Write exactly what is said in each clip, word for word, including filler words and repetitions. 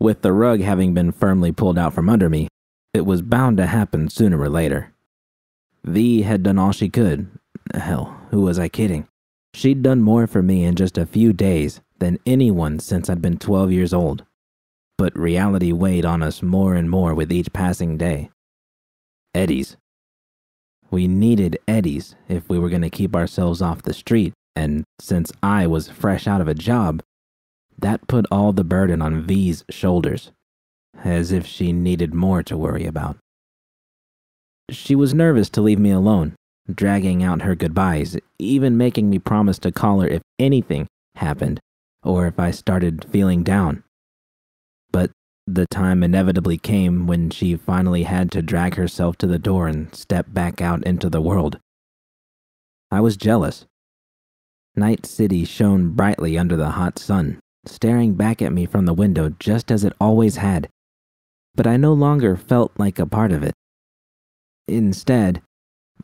With the rug having been firmly pulled out from under me, it was bound to happen sooner or later. Vee had done all she could. Hell, who was I kidding? She'd done more for me in just a few days than anyone since I'd been twelve years old. But reality weighed on us more and more with each passing day. Eddies. We needed eddies if we were going to keep ourselves off the street, and since I was fresh out of a job, that put all the burden on V's shoulders, as if she needed more to worry about. She was nervous to leave me alone, dragging out her goodbyes, even making me promise to call her if anything happened, or if I started feeling down. But the time inevitably came when she finally had to drag herself to the door and step back out into the world. I was jealous. Night City shone brightly under the hot sun, staring back at me from the window just as it always had, but I no longer felt like a part of it. Instead,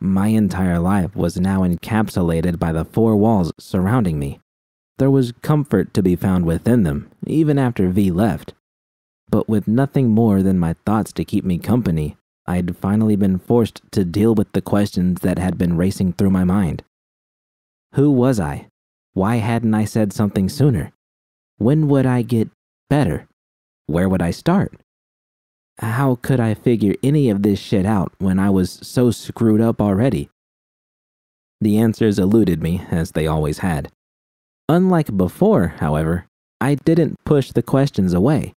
my entire life was now encapsulated by the four walls surrounding me. There was comfort to be found within them, even after Vee left. But with nothing more than my thoughts to keep me company, I'd finally been forced to deal with the questions that had been racing through my mind. Who was I? Why hadn't I said something sooner? When would I get better? Where would I start? How could I figure any of this shit out when I was so screwed up already? The answers eluded me, as they always had. Unlike before, however, I didn't push the questions away.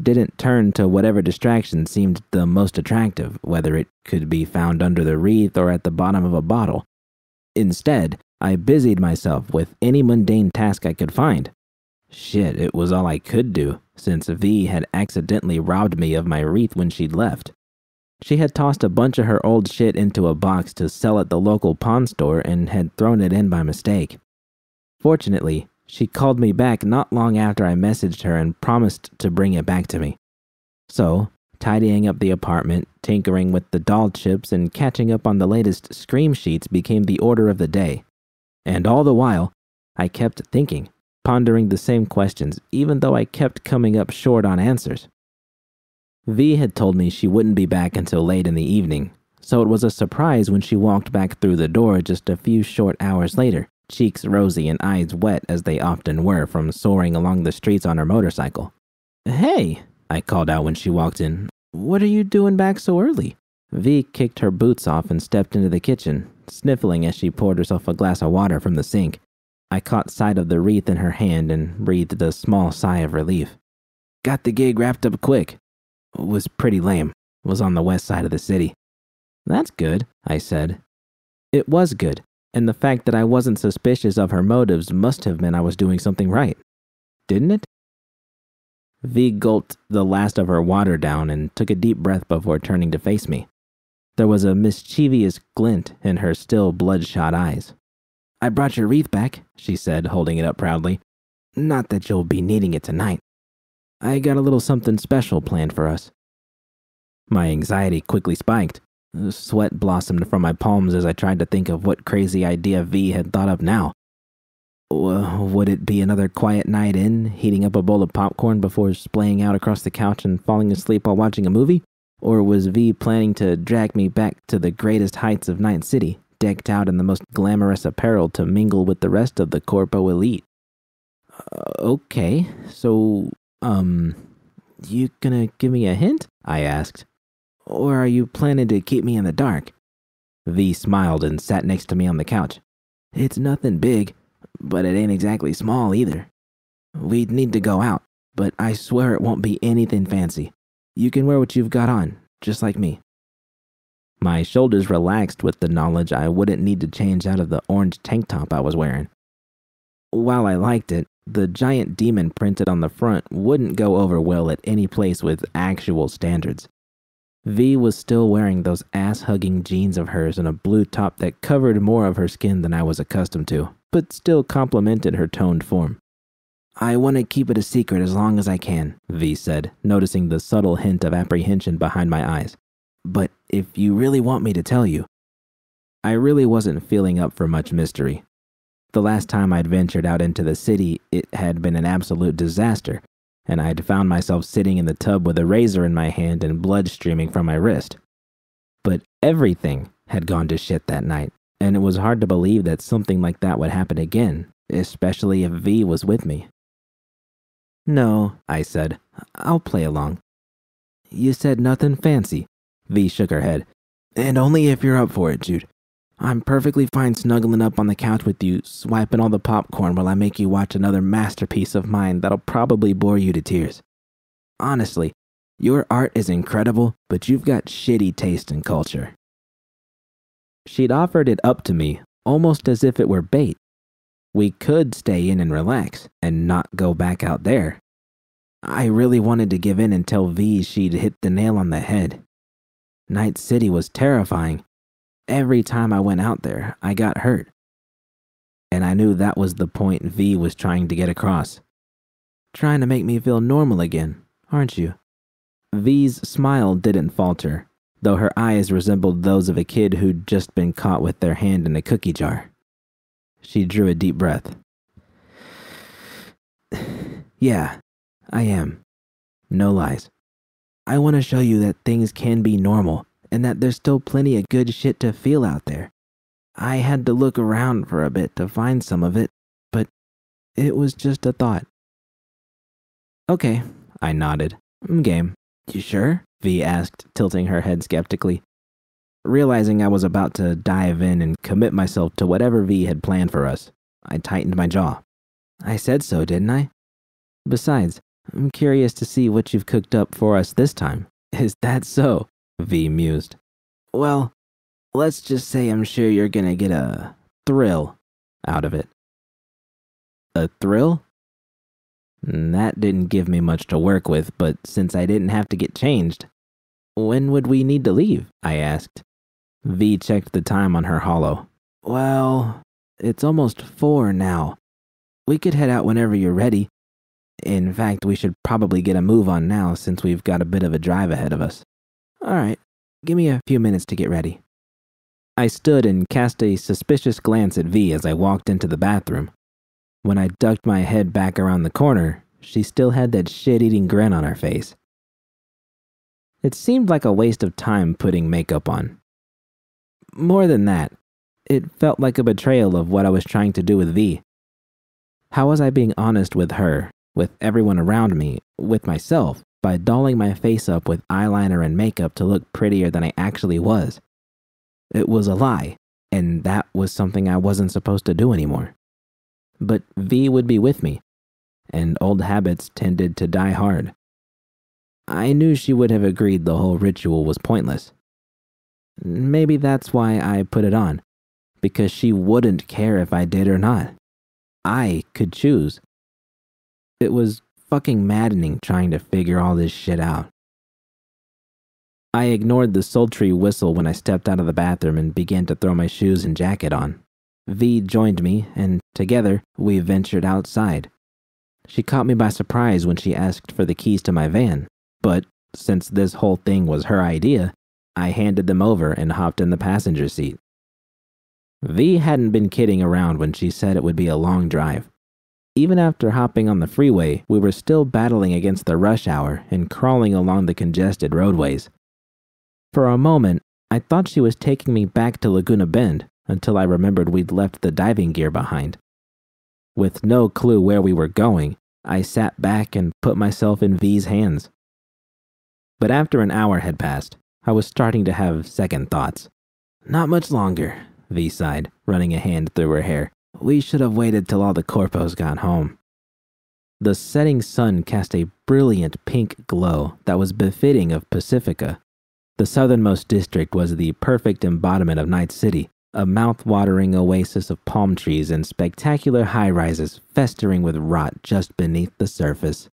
Didn't turn to whatever distraction seemed the most attractive, whether it could be found under the wreath or at the bottom of a bottle. Instead, I busied myself with any mundane task I could find. Shit, it was all I could do, since Vee had accidentally robbed me of my wreath when she'd left. She had tossed a bunch of her old shit into a box to sell at the local pawn store and had thrown it in by mistake. Fortunately, she called me back not long after I messaged her and promised to bring it back to me. So, tidying up the apartment, tinkering with the doll chips, and catching up on the latest scream sheets became the order of the day. And all the while, I kept thinking, pondering the same questions, even though I kept coming up short on answers. Vee had told me she wouldn't be back until late in the evening, so it was a surprise when she walked back through the door just a few short hours later, cheeks rosy and eyes wet as they often were from soaring along the streets on her motorcycle. "Hey," I called out when she walked in. "What are you doing back so early?" Vee kicked her boots off and stepped into the kitchen, sniffling as she poured herself a glass of water from the sink. I caught sight of the wreath in her hand and breathed a small sigh of relief. Got the gig wrapped up quick. Was pretty lame. Was on the west side of the city. That's good, I said. It was good, and the fact that I wasn't suspicious of her motives must have meant I was doing something right. Didn't it? Vee gulped the last of her water down and took a deep breath before turning to face me. There was a mischievous glint in her still bloodshot eyes. "I brought your wreath back," she said, holding it up proudly. "Not that you'll be needing it tonight. I got a little something special planned for us." My anxiety quickly spiked. Sweat blossomed from my palms as I tried to think of what crazy idea Vee had thought up now. W would it be another quiet night in, heating up a bowl of popcorn before splaying out across the couch and falling asleep while watching a movie? Or was Vee planning to drag me back to the greatest heights of Night City, decked out in the most glamorous apparel to mingle with the rest of the corpo elite? Uh, okay, so, um, you gonna give me a hint? I asked. Or are you planning to keep me in the dark? Vee smiled and sat next to me on the couch. It's nothing big, but it ain't exactly small either. We'd need to go out, but I swear it won't be anything fancy. You can wear what you've got on, just like me. My shoulders relaxed with the knowledge I wouldn't need to change out of the orange tank top I was wearing. While I liked it, the giant demon printed on the front wouldn't go over well at any place with actual standards. Vee was still wearing those ass-hugging jeans of hers and a blue top that covered more of her skin than I was accustomed to, but still complemented her toned form. I want to keep it a secret as long as I can, Vee said, noticing the subtle hint of apprehension behind my eyes. But if you really want me to tell you... I really wasn't feeling up for much mystery. The last time I'd ventured out into the city, it had been an absolute disaster, and I had found myself sitting in the tub with a razor in my hand and blood streaming from my wrist. But everything had gone to shit that night, and it was hard to believe that something like that would happen again, especially if V was with me. "No," I said. "I'll play along." "You said nothing fancy." V shook her head. "And only if you're up for it, Jude. I'm perfectly fine snuggling up on the couch with you, swiping all the popcorn while I make you watch another masterpiece of mine that'll probably bore you to tears. Honestly, your art is incredible, but you've got shitty taste in culture." She'd offered it up to me, almost as if it were bait. We could stay in and relax, and not go back out there. I really wanted to give in and tell V she'd hit the nail on the head. Night City was terrifying. Every time I went out there, I got hurt. And I knew that was the point V was trying to get across. "Trying to make me feel normal again, aren't you?" V's smile didn't falter, though her eyes resembled those of a kid who'd just been caught with their hand in a cookie jar. She drew a deep breath. "Yeah, I am. No lies. I want to show you that things can be normal, and that there's still plenty of good shit to feel out there. I had to look around for a bit to find some of it, but it was just a thought." "Okay," I nodded. "I'm game." "You sure?" V asked, tilting her head skeptically. Realizing I was about to dive in and commit myself to whatever V had planned for us, I tightened my jaw. "I said so, didn't I? Besides, I'm curious to see what you've cooked up for us this time." "Is that so?" V mused. "Well, let's just say I'm sure you're gonna get a thrill out of it." "A thrill?" That didn't give me much to work with, but since I didn't have to get changed. "When would we need to leave?" I asked. V checked the time on her hollow. "Well, it's almost four now. We could head out whenever you're ready. In fact, we should probably get a move on now since we've got a bit of a drive ahead of us." "All right, give me a few minutes to get ready." I stood and cast a suspicious glance at V as I walked into the bathroom. When I ducked my head back around the corner, she still had that shit-eating grin on her face. It seemed like a waste of time putting makeup on. More than that, it felt like a betrayal of what I was trying to do with V. How was I being honest with her, with everyone around me, with myself, by dolling my face up with eyeliner and makeup to look prettier than I actually was? It was a lie, and that was something I wasn't supposed to do anymore. But V would be with me, and old habits tended to die hard. I knew she would have agreed the whole ritual was pointless. Maybe that's why I put it on, because she wouldn't care if I did or not. I could choose. It was fucking maddening trying to figure all this shit out. I ignored the sultry whistle when I stepped out of the bathroom and began to throw my shoes and jacket on. V joined me, and together, we ventured outside. She caught me by surprise when she asked for the keys to my van, but since this whole thing was her idea, I handed them over and hopped in the passenger seat. V hadn't been kidding around when she said it would be a long drive. Even after hopping on the freeway, we were still battling against the rush hour and crawling along the congested roadways. For a moment, I thought she was taking me back to Laguna Bend until I remembered we'd left the diving gear behind. With no clue where we were going, I sat back and put myself in V's hands. But after an hour had passed, I was starting to have second thoughts. "Not much longer," V sighed, running a hand through her hair. "We should have waited till all the corpos got home." The setting sun cast a brilliant pink glow that was befitting of Pacifica. The southernmost district was the perfect embodiment of Night City, a mouth-watering oasis of palm trees and spectacular high-rises festering with rot just beneath the surface.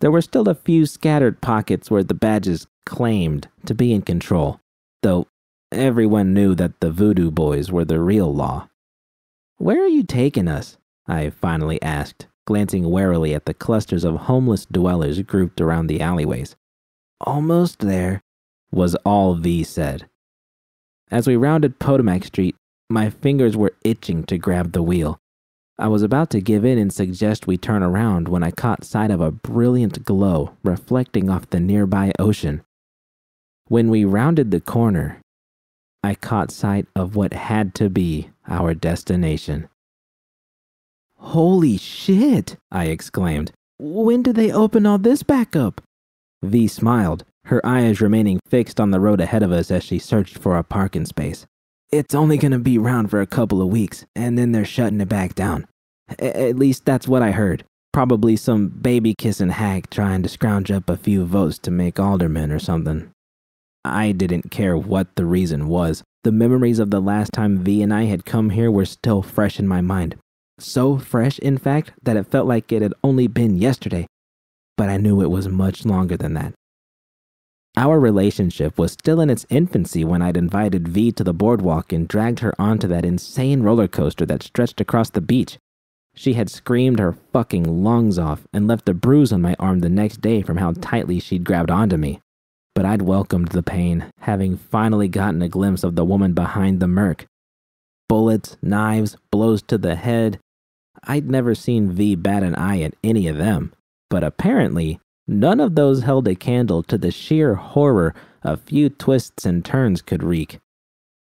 There were still a few scattered pockets where the badges claimed to be in control, though everyone knew that the Voodoo Boys were the real law. "Where are you taking us?" I finally asked, glancing warily at the clusters of homeless dwellers grouped around the alleyways. "Almost there," was all V said. As we rounded Potomac Street, my fingers were itching to grab the wheel. I was about to give in and suggest we turn around when I caught sight of a brilliant glow reflecting off the nearby ocean. When we rounded the corner, I caught sight of what had to be our destination. "Holy shit!" I exclaimed. "When do they open all this back up?" V smiled, her eyes remaining fixed on the road ahead of us as she searched for a parking space. "It's only gonna be round for a couple of weeks, and then they're shutting it back down. A- at least that's what I heard. Probably some baby-kissing hack trying to scrounge up a few votes to make alderman or something." I didn't care what the reason was. The memories of the last time V and I had come here were still fresh in my mind. So fresh, in fact, that it felt like it had only been yesterday. But I knew it was much longer than that. Our relationship was still in its infancy when I'd invited V to the boardwalk and dragged her onto that insane roller coaster that stretched across the beach. She had screamed her fucking lungs off and left a bruise on my arm the next day from how tightly she'd grabbed onto me. But I'd welcomed the pain, having finally gotten a glimpse of the woman behind the murk. Bullets, knives, blows to the head. I'd never seen V bat an eye at any of them, but apparently, none of those held a candle to the sheer horror a few twists and turns could wreak.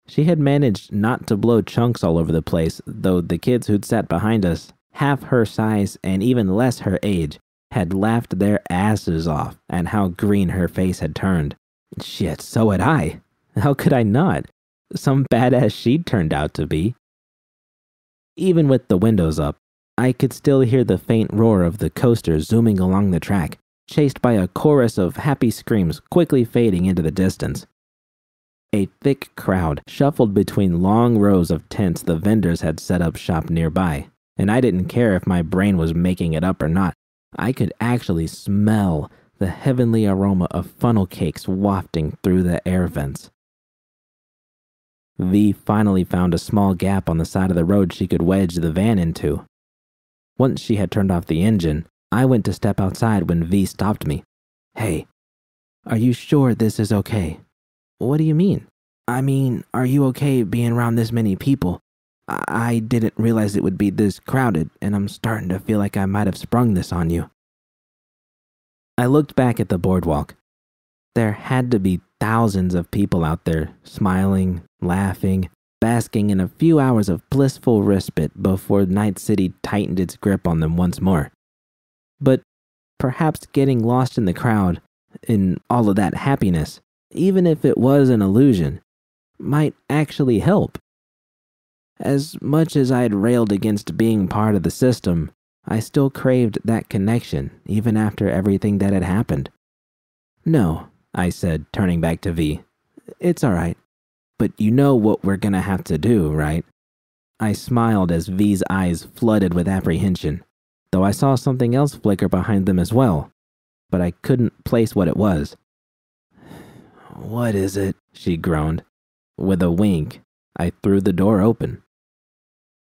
She had managed not to blow chunks all over the place, though the kids who'd sat behind us, half her size and even less her age, had laughed their asses off at how green her face had turned. Shit, so had I. How could I not? Some badass she'd turned out to be. Even with the windows up, I could still hear the faint roar of the coaster zooming along the track, chased by a chorus of happy screams quickly fading into the distance. A thick crowd shuffled between long rows of tents the vendors had set up shop nearby, and I didn't care if my brain was making it up or not. I could actually smell the heavenly aroma of funnel cakes wafting through the air vents. V finally found a small gap on the side of the road she could wedge the van into. Once she had turned off the engine, I went to step outside when V stopped me. "Hey, are you sure this is okay?" "What do you mean?" "I mean, are you okay being around this many people? I, I didn't realize it would be this crowded, and I'm starting to feel like I might have sprung this on you." I looked back at the boardwalk. There had to be thousands of people out there, smiling, laughing, basking in a few hours of blissful respite before Night City tightened its grip on them once more. But perhaps getting lost in the crowd, in all of that happiness, even if it was an illusion, might actually help. As much as I had railed against being part of the system, I still craved that connection, even after everything that had happened. "No," I said, turning back to V. "It's all right. But you know what we're gonna have to do, right?" I smiled as V's eyes flooded with apprehension, though I saw something else flicker behind them as well, but I couldn't place what it was. "What is it?" she groaned. With a wink, I threw the door open.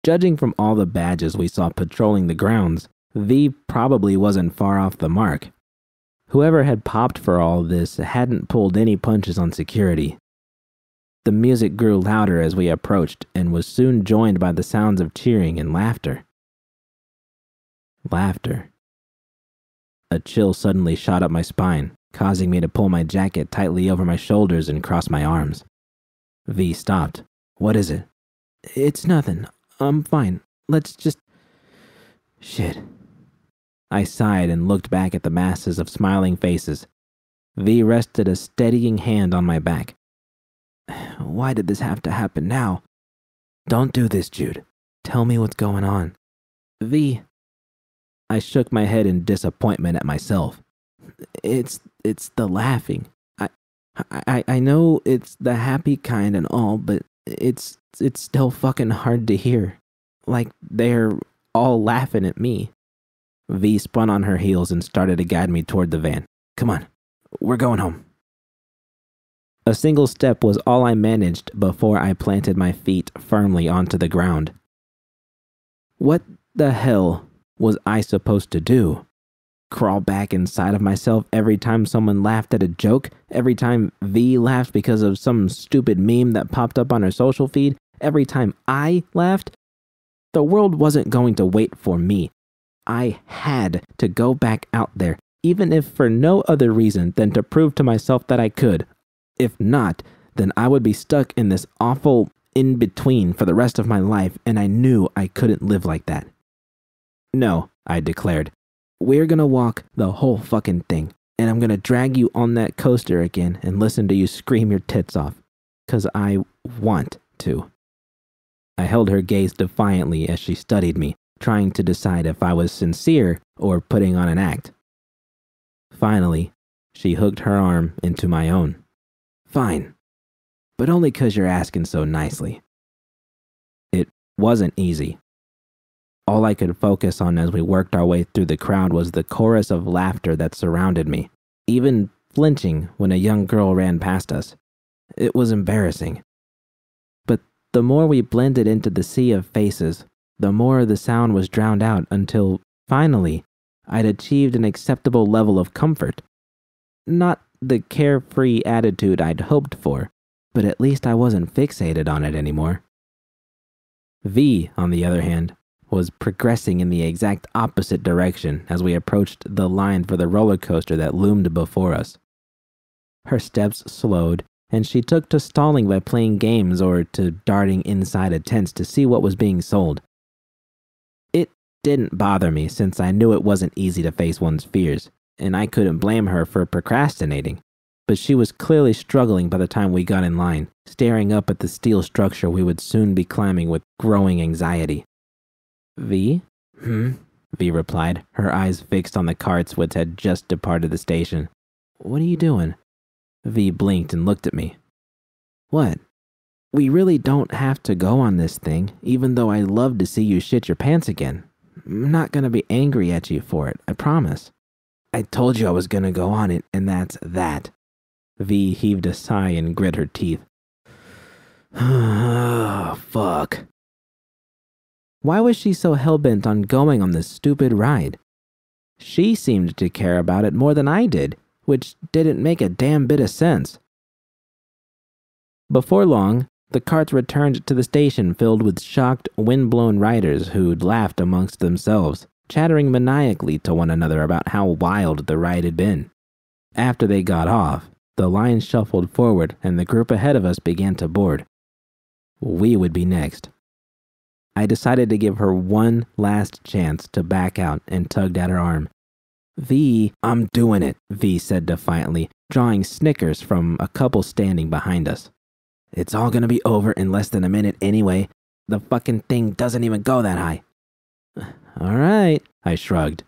Judging from all the badges we saw patrolling the grounds, V probably wasn't far off the mark. Whoever had popped for all this hadn't pulled any punches on security. The music grew louder as we approached and was soon joined by the sounds of cheering and laughter. Laughter. A chill suddenly shot up my spine, causing me to pull my jacket tightly over my shoulders and cross my arms. V stopped. "What is it?" "It's nothing. I'm fine. Let's just... shit." I sighed and looked back at the masses of smiling faces. V rested a steadying hand on my back. "Why did this have to happen now?" "Don't do this, Jude. Tell me what's going on." "V..." I shook my head in disappointment at myself. It's, it's the laughing. I, I, I know it's the happy kind and all, but it's, it's still fucking hard to hear. Like they're all laughing at me. V spun on her heels and started to guide me toward the van. "Come on, we're going home." A single step was all I managed before I planted my feet firmly onto the ground. What the hell was I supposed to do? Crawl back inside of myself every time someone laughed at a joke? Every time V laughed because of some stupid meme that popped up on her social feed? Every time I laughed? The world wasn't going to wait for me. I had to go back out there, even if for no other reason than to prove to myself that I could. If not, then I would be stuck in this awful in-between for the rest of my life, and I knew I couldn't live like that. No, I declared. We're gonna walk the whole fucking thing, and I'm gonna drag you on that coaster again and listen to you scream your tits off. 'Cause I want to. I held her gaze defiantly as she studied me, trying to decide if I was sincere or putting on an act. Finally, she hooked her arm into my own. Fine, but only 'cause you're asking so nicely. It wasn't easy. All I could focus on as we worked our way through the crowd was the chorus of laughter that surrounded me, even flinching when a young girl ran past us. It was embarrassing. But the more we blended into the sea of faces, the more the sound was drowned out until, finally, I'd achieved an acceptable level of comfort. Not the carefree attitude I'd hoped for, but at least I wasn't fixated on it anymore. V, on the other hand, was progressing in the exact opposite direction as we approached the line for the roller coaster that loomed before us. Her steps slowed, and she took to stalling by playing games or to darting inside a tent to see what was being sold. It didn't bother me since I knew it wasn't easy to face one's fears, and I couldn't blame her for procrastinating, but she was clearly struggling by the time we got in line, staring up at the steel structure we would soon be climbing with growing anxiety. V? Hmm? V replied, her eyes fixed on the carts which had just departed the station. What are you doing? V blinked and looked at me. What? We really don't have to go on this thing, even though I love to see you shit your pants again. I'm not gonna be angry at you for it, I promise. I told you I was gonna go on it, and that's that. V heaved a sigh and grit her teeth. Oh, fuck. Why was she so hell-bent on going on this stupid ride? She seemed to care about it more than I did, which didn't make a damn bit of sense. Before long, the carts returned to the station filled with shocked, wind-blown riders who'd laughed amongst themselves, chattering maniacally to one another about how wild the ride had been. After they got off, the line shuffled forward and the group ahead of us began to board. We would be next. I decided to give her one last chance to back out and tugged at her arm. V, I'm doing it, V said defiantly, drawing snickers from a couple standing behind us. It's all gonna be over in less than a minute anyway. The fucking thing doesn't even go that high. All right, I shrugged.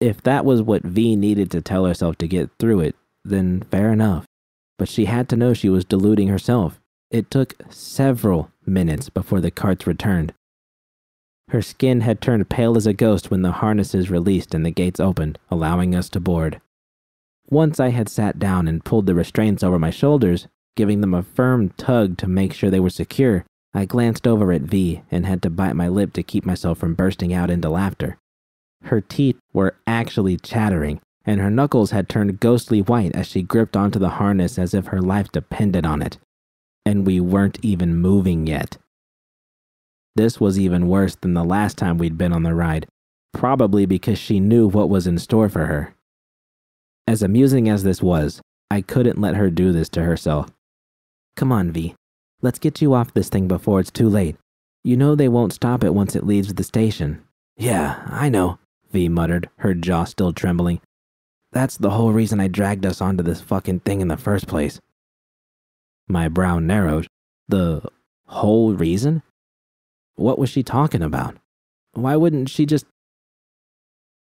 If that was what V needed to tell herself to get through it, then fair enough. But she had to know she was deluding herself. It took several minutes before the carts returned. Her skin had turned pale as a ghost when the harnesses released and the gates opened, allowing us to board. Once I had sat down and pulled the restraints over my shoulders, giving them a firm tug to make sure they were secure, I glanced over at V and had to bite my lip to keep myself from bursting out into laughter. Her teeth were actually chattering, and her knuckles had turned ghostly white as she gripped onto the harness as if her life depended on it. And we weren't even moving yet. This was even worse than the last time we'd been on the ride, probably because she knew what was in store for her. As amusing as this was, I couldn't let her do this to herself. Come on, V. Let's get you off this thing before it's too late. You know they won't stop it once it leaves the station. Yeah, I know, V muttered, her jaw still trembling. That's the whole reason I dragged us onto this fucking thing in the first place. My brow narrowed. The whole reason? What was she talking about? Why wouldn't she just...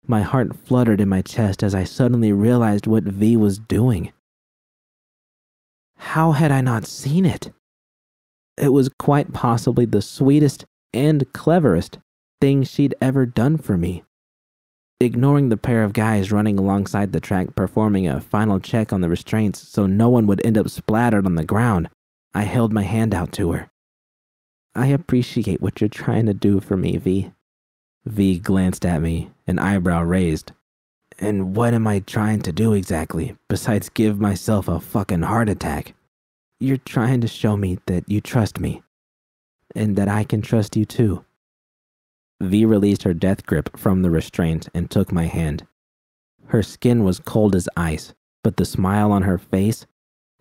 My heart fluttered in my chest as I suddenly realized what V was doing. How had I not seen it? It was quite possibly the sweetest and cleverest thing she'd ever done for me. Ignoring the pair of guys running alongside the track performing a final check on the restraints so no one would end up splattered on the ground, I held my hand out to her. I appreciate what you're trying to do for me, V. V glanced at me, an eyebrow raised. And what am I trying to do exactly, besides give myself a fucking heart attack? You're trying to show me that you trust me, and that I can trust you too, V released her death grip from the restraint and took my hand. Her skin was cold as ice, but the smile on her face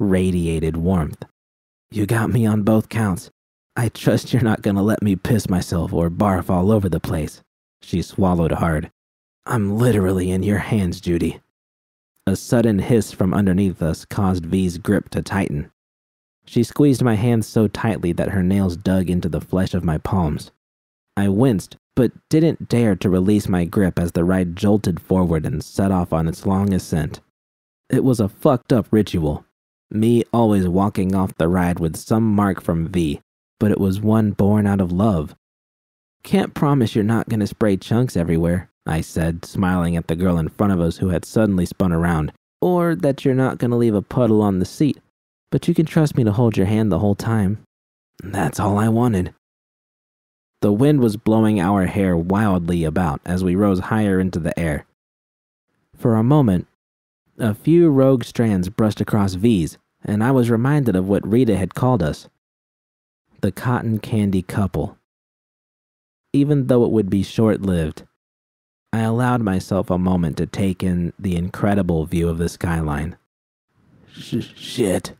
radiated warmth. You got me on both counts. I trust you're not gonna let me piss myself or barf all over the place. She swallowed hard. I'm literally in your hands, Judy. A sudden hiss from underneath us caused V's grip to tighten. She squeezed my hands so tightly that her nails dug into the flesh of my palms. I winced, but didn't dare to release my grip as the ride jolted forward and set off on its long ascent. It was a fucked up ritual, me always walking off the ride with some mark from V, but it was one born out of love. Can't promise you're not gonna spray chunks everywhere, I said, smiling at the girl in front of us who had suddenly spun around, or that you're not gonna leave a puddle on the seat, but you can trust me to hold your hand the whole time. That's all I wanted. The wind was blowing our hair wildly about as we rose higher into the air. For a moment, a few rogue strands brushed across V's, and I was reminded of what Rita had called us, the cotton candy couple. Even though it would be short-lived, I allowed myself a moment to take in the incredible view of the skyline. Sh- shit.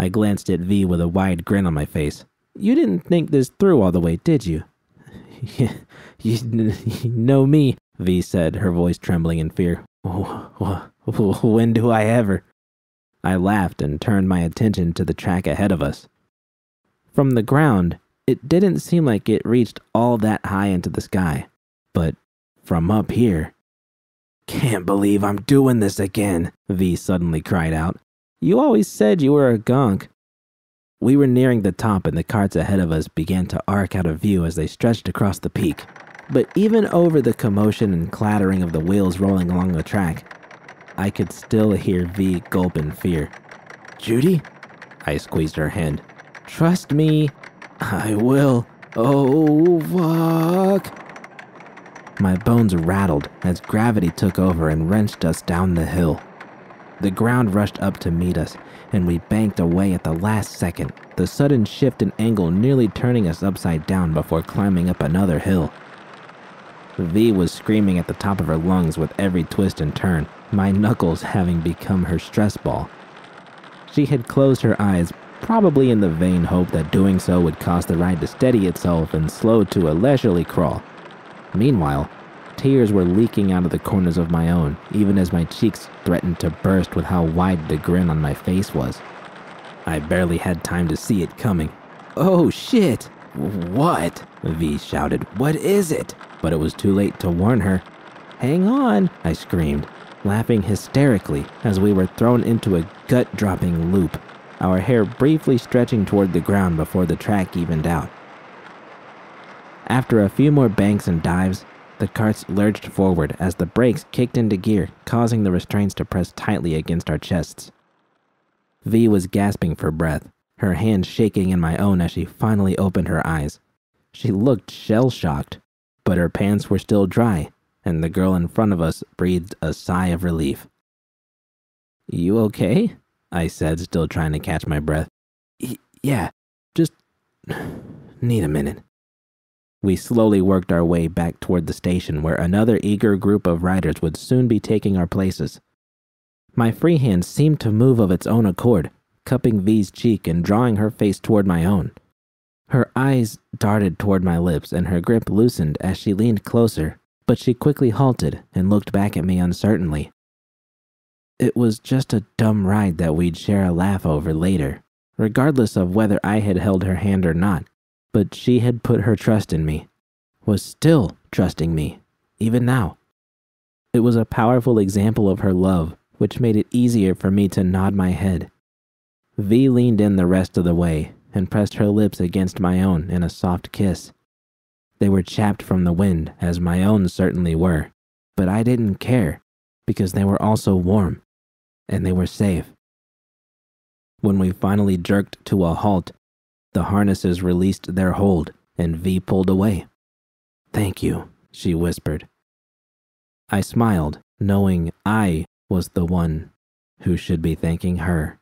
I glanced at V with a wide grin on my face. You didn't think this through all the way, did you? You know me, V said, her voice trembling in fear. When do I ever? I laughed and turned my attention to the track ahead of us. From the ground, it didn't seem like it reached all that high into the sky. But from up here... Can't believe I'm doing this again, V suddenly cried out. You always said you were a gunk. We were nearing the top and the carts ahead of us began to arc out of view as they stretched across the peak. But even over the commotion and clattering of the wheels rolling along the track, I could still hear V gulp in fear. Judy? I squeezed her hand. Trust me, I will. Oh, fuck. My bones rattled as gravity took over and wrenched us down the hill. The ground rushed up to meet us, and we banked away at the last second, the sudden shift in angle nearly turning us upside down before climbing up another hill. V was screaming at the top of her lungs with every twist and turn, my knuckles having become her stress ball. She had closed her eyes, probably in the vain hope that doing so would cause the ride to steady itself and slow to a leisurely crawl. Meanwhile, tears were leaking out of the corners of my own, even as my cheeks threatened to burst with how wide the grin on my face was. I barely had time to see it coming. Oh shit! What? V shouted. What is it? But it was too late to warn her. Hang on, I screamed, laughing hysterically as we were thrown into a gut-dropping loop, our hair briefly stretching toward the ground before the track evened out. After a few more banks and dives, the carts lurched forward as the brakes kicked into gear, causing the restraints to press tightly against our chests. V was gasping for breath, her hand shaking in my own as she finally opened her eyes. She looked shell-shocked, but her pants were still dry, and the girl in front of us breathed a sigh of relief. You okay? I said, still trying to catch my breath. Y- yeah, just need a minute. We slowly worked our way back toward the station where another eager group of riders would soon be taking our places. My free hand seemed to move of its own accord, cupping V's cheek and drawing her face toward my own. Her eyes darted toward my lips and her grip loosened as she leaned closer, but she quickly halted and looked back at me uncertainly. It was just a dumb ride that we'd share a laugh over later, regardless of whether I had held her hand or not. But she had put her trust in me, was still trusting me, even now. It was a powerful example of her love, which made it easier for me to nod my head. V leaned in the rest of the way and pressed her lips against my own in a soft kiss. They were chapped from the wind, as my own certainly were, but I didn't care, because they were also warm, and they were safe. When we finally jerked to a halt, the harnesses released their hold, and V pulled away. Thank you, she whispered. I smiled, knowing I was the one who should be thanking her.